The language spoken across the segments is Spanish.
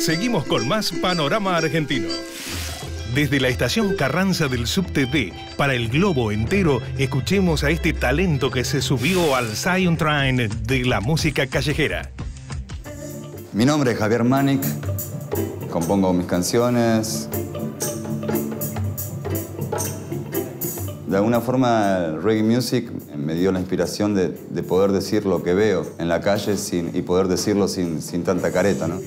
Seguimos con más Panorama Argentino. Desde la estación Carranza del subte D, para el globo entero, escuchemos a este talento que se subió al Zion Train de la música callejera. Mi nombre es Javier Manik, compongo mis canciones. De alguna forma, el reggae music me dio la inspiración de poder decir lo que veo en la calle y poder decirlo sin tanta careta, ¿no?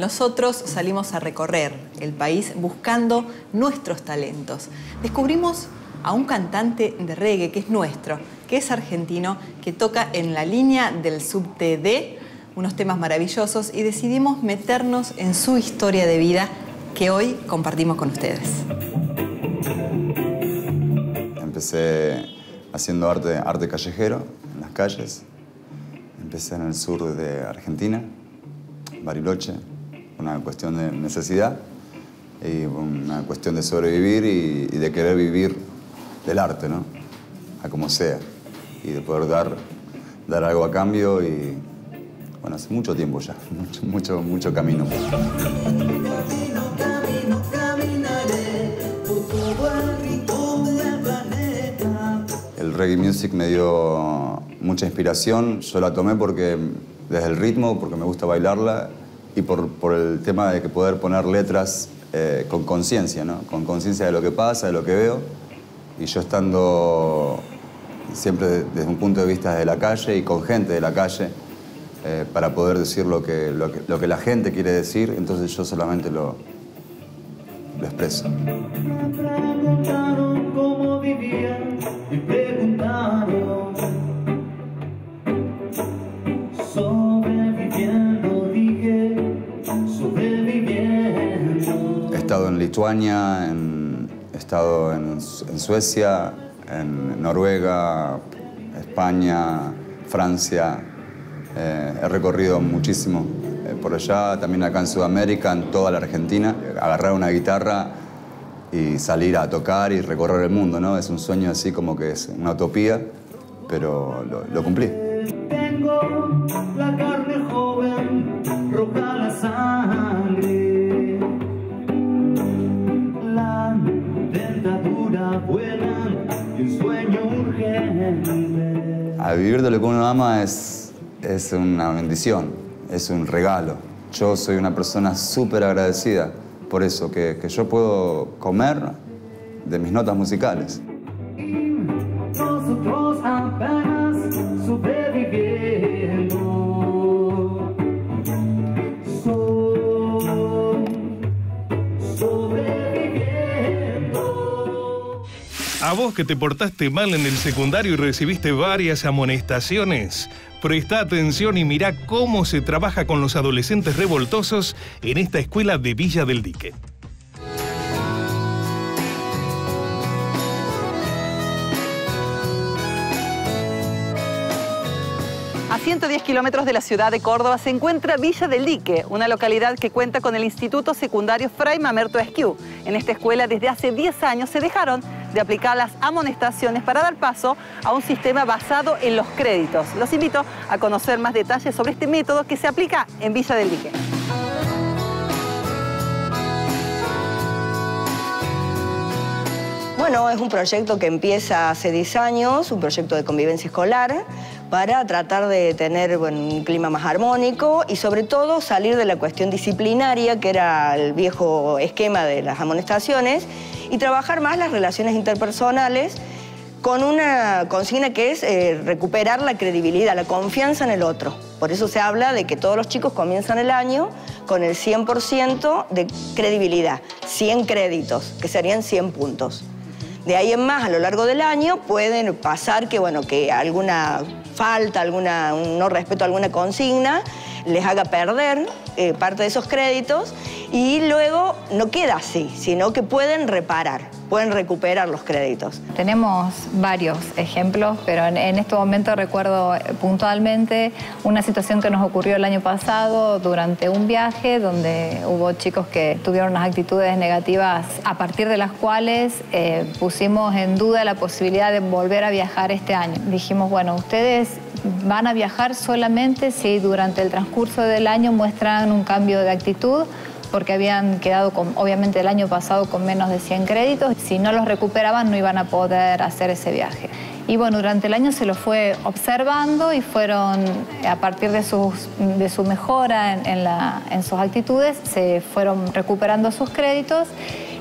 Nosotros salimos a recorrer el país buscando nuestros talentos. Descubrimos a un cantante de reggae que es nuestro, que es argentino, que toca en la línea del subte D, unos temas maravillosos, y decidimos meternos en su historia de vida que hoy compartimos con ustedes. Empecé haciendo arte callejero en las calles. Empecé en el sur de Argentina, Bariloche. Una cuestión de necesidad y una cuestión de sobrevivir y de querer vivir del arte, ¿no? A como sea. Y de poder dar algo a cambio y... Bueno, hace mucho tiempo ya. Mucho camino. El reggae music me dio mucha inspiración. Yo la tomé porque... Desde el ritmo, porque me gusta bailarla, y por el tema de que poder poner letras con conciencia, ¿no? Con conciencia de lo que pasa, de lo que veo. Y yo estando siempre desde un punto de vista de la calle y con gente de la calle para poder decir lo que la gente quiere decir, entonces yo solamente lo expreso. Me preguntaron cómo vivía y preguntaron sobreviviendo, dije, sobreviviendo. He estado en Lituania, he estado en Suecia, en Noruega, España, Francia. He recorrido muchísimo por allá, también acá en Sudamérica, en toda la Argentina. Agarrar una guitarra y salir a tocar y recorrer el mundo, ¿no? Es un sueño así como que es una utopía, pero lo cumplí. La carne joven, roja la sangre. La dentadura buena y un sueño urgente. A vivir de lo que uno ama es una bendición, es un regalo. Yo soy una persona súper agradecida por eso, que yo puedo comer de mis notas musicales. Nosotros apenas sobreviviendo, sobreviviendo. A vos que te portaste mal en el secundario y recibiste varias amonestaciones, presta atención y mirá cómo se trabaja con los adolescentes revoltosos en esta escuela de Villa del Dique. A 110 kilómetros de la ciudad de Córdoba se encuentra Villa del Dique, una localidad que cuenta con el Instituto Secundario Fray Mamerto Esquiu. En esta escuela desde hace 10 años se dejaron de aplicar las amonestaciones para dar paso a un sistema basado en los créditos. Los invito a conocer más detalles sobre este método que se aplica en Villa del Dique. Bueno, es un proyecto que empieza hace 10 años, un proyecto de convivencia escolar, para tratar de tener, bueno, un clima más armónico y sobre todo salir de la cuestión disciplinaria, que era el viejo esquema de las amonestaciones, y trabajar más las relaciones interpersonales con una consigna que es recuperar la credibilidad, la confianza en el otro. Por eso se habla de que todos los chicos comienzan el año con el 100% de credibilidad, 100 créditos, que serían 100 puntos. De ahí en más, a lo largo del año, pueden pasar que, bueno, que alguna falta, un no respeto a alguna consigna les haga perder parte de esos créditos, y luego no queda así, sino que pueden reparar. pueden recuperar los créditos. Tenemos varios ejemplos, pero en este momento recuerdo puntualmente una situación que nos ocurrió el año pasado durante un viaje donde hubo chicos que tuvieron unas actitudes negativas a partir de las cuales pusimos en duda la posibilidad de volver a viajar este año. Dijimos, bueno, ustedes van a viajar solamente si durante el transcurso del año muestran un cambio de actitud, porque habían quedado, obviamente, el año pasado con menos de 100 créditos. Si no los recuperaban, no iban a poder hacer ese viaje. Y bueno, durante el año se los fue observando y fueron, a partir de su mejora en sus actitudes, se fueron recuperando sus créditos.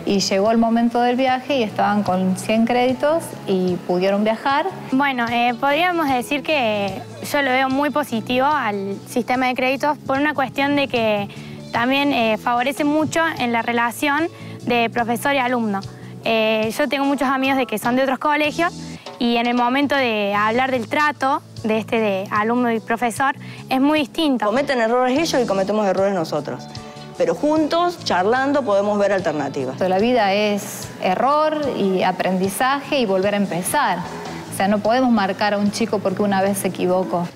Y llegó el momento del viaje y estaban con 100 créditos y pudieron viajar. Bueno, podríamos decir que yo lo veo muy positivo al sistema de créditos por una cuestión de que también favorece mucho en la relación de profesor y alumno. Yo tengo muchos amigos de que son de otros colegios y en el momento de hablar del trato de alumno y profesor es muy distinto. Cometen errores ellos y cometemos errores nosotros. Pero juntos, charlando, podemos ver alternativas. La vida es error y aprendizaje y volver a empezar. O sea, no podemos marcar a un chico porque una vez se equivocó.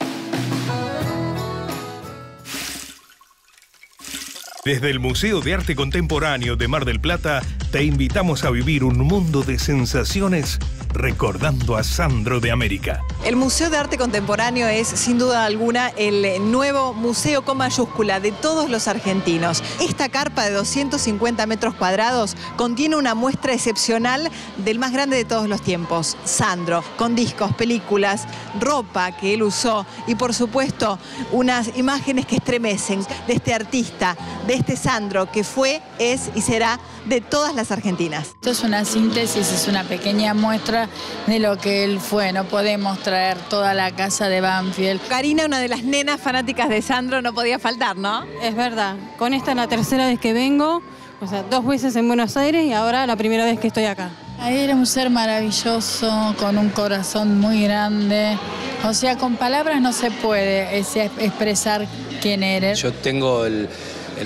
Desde el Museo de Arte Contemporáneo de Mar del Plata, te invitamos a vivir un mundo de sensaciones recordando a Sandro de América. El Museo de Arte Contemporáneo es, sin duda alguna, el nuevo museo con mayúscula de todos los argentinos. Esta carpa de 250 metros cuadrados contiene una muestra excepcional del más grande de todos los tiempos, Sandro, con discos, películas, ropa que él usó y, por supuesto, unas imágenes que estremecen de este artista, de este Sandro, que fue, es y será de todas las argentinas. Esto es una síntesis, es una pequeña muestra de lo que él fue. No podemos traer toda la casa de Banfield. Karina, una de las nenas fanáticas de Sandro, no podía faltar, ¿no? Es verdad. Con esta es la tercera vez que vengo, o sea, dos veces en Buenos Aires y ahora la primera vez que estoy acá. Era un ser maravilloso, con un corazón muy grande. O sea, con palabras no se puede expresar quién eres. Yo tengo el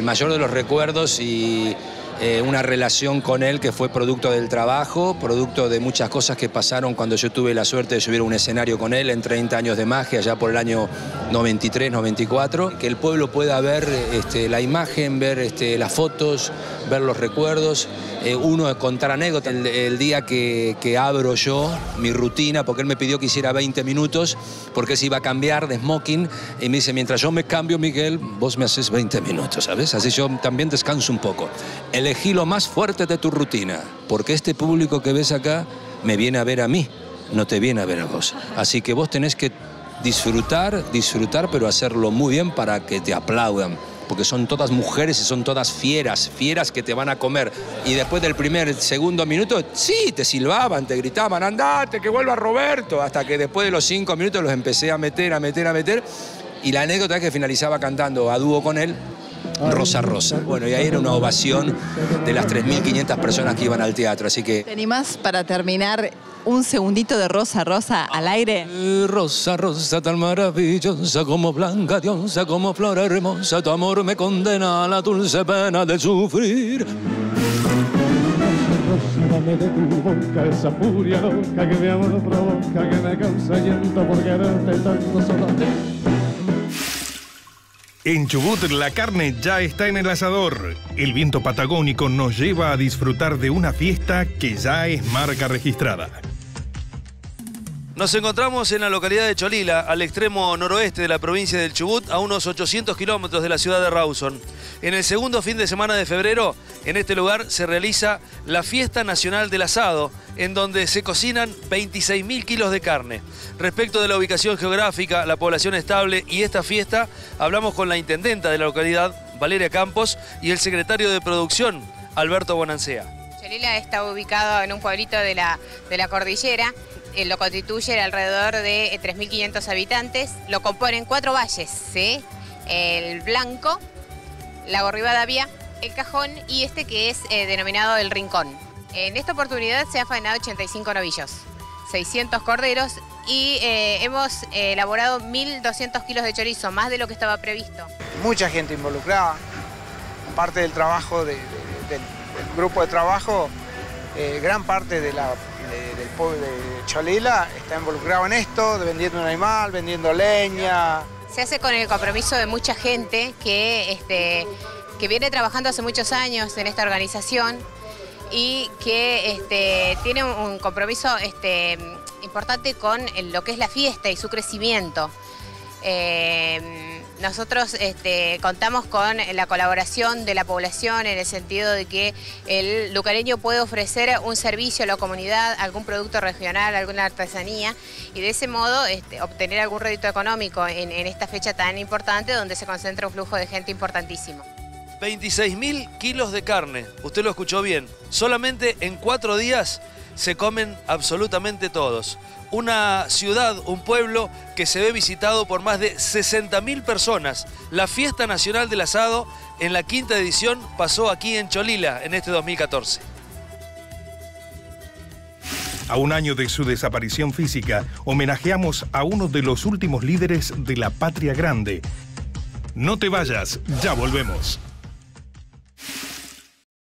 mayor de los recuerdos y una relación con él que fue producto del trabajo, producto de muchas cosas que pasaron cuando yo tuve la suerte de subir a un escenario con él en 30 años de magia, ya por el año 93, 94. Que el pueblo pueda ver la imagen, ver las fotos, ver los recuerdos. Uno contar anécdotas. El día que abro yo mi rutina, porque él me pidió que hiciera 20 minutos, porque él se iba a cambiar de smoking, y me dice, mientras yo me cambio, Miguel, vos me haces 20 minutos, ¿sabes? Así yo también descanso un poco. Elegí lo más fuerte de tu rutina, porque este público que ves acá me viene a ver a mí, no te viene a ver a vos. Así que vos tenés que disfrutar, pero hacerlo muy bien para que te aplaudan. Porque son todas mujeres y son todas fieras que te van a comer. Y después del segundo minuto, sí, te silbaban, te gritaban, andate, que vuelva Roberto. Hasta que después de los 5 minutos los empecé a meter, Y la anécdota es que finalizaba cantando a dúo con él, Rosa Rosa. Bueno, y ahí era una ovación de las 3.500 personas que iban al teatro, así que... ¿Te animás para terminar un segundito de Rosa Rosa al aire? Rosa Rosa tan maravillosa, como blanca diosa, como flor hermosa, tu amor me condena a la dulce pena de sufrir. Dame de tu boca esa furia loca que mi amor provoca, que me causa llanto por quererte tanto solo. En Chubut, la carne ya está en el asador. El viento patagónico nos lleva a disfrutar de una fiesta que ya es marca registrada. Nos encontramos en la localidad de Cholila, al extremo noroeste de la provincia del Chubut, a unos 800 kilómetros de la ciudad de Rawson. En el segundo fin de semana de febrero, en este lugar se realiza la Fiesta Nacional del Asado, en donde se cocinan 26.000 kilos de carne. Respecto de la ubicación geográfica, la población estable y esta fiesta, hablamos con la intendenta de la localidad, Valeria Campos, y el secretario de producción, Alberto Bonancea. Cholila está ubicado en un pueblito de la cordillera. Lo constituye alrededor de 3.500 habitantes. Lo componen 4 valles, ¿sí? El Blanco, Lago Rivadavia, El Cajón y este que es denominado El Rincón. En esta oportunidad se han faenado 85 novillos, 600 corderos y hemos elaborado 1.200 kilos de chorizo, más de lo que estaba previsto. Mucha gente involucrada, parte del trabajo del grupo de trabajo gran parte de del pueblo de Cholila está involucrado en esto, vendiendo un animal, vendiendo leña. Se hace con el compromiso de mucha gente que viene trabajando hace muchos años en esta organización y que tiene un compromiso importante con lo que es la fiesta y su crecimiento. Nosotros contamos con la colaboración de la población en el sentido de que el lucareño puede ofrecer un servicio a la comunidad, algún producto regional, alguna artesanía y de ese modo obtener algún rédito económico en esta fecha tan importante donde se concentra un flujo de gente importantísimo. 26.000 kilos de carne, usted lo escuchó bien, solamente en 4 días se comen absolutamente todos. Una ciudad, un pueblo que se ve visitado por más de 60.000 personas. La Fiesta Nacional del Asado en la 5ª edición pasó aquí en Cholila en este 2014. A un año de su desaparición física, homenajeamos a uno de los últimos líderes de la patria grande. No te vayas, ya volvemos.